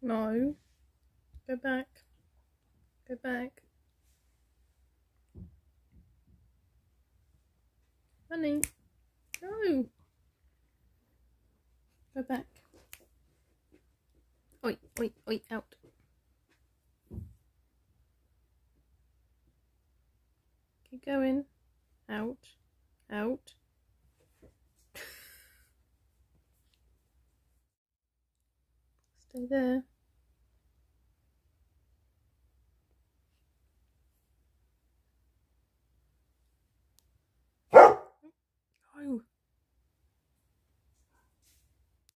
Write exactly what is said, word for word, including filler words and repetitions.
No. Go back. Go back. Honey. No. Go back. Oi, oi, oi, out. Keep going. Out. Out. Stay there. Oh.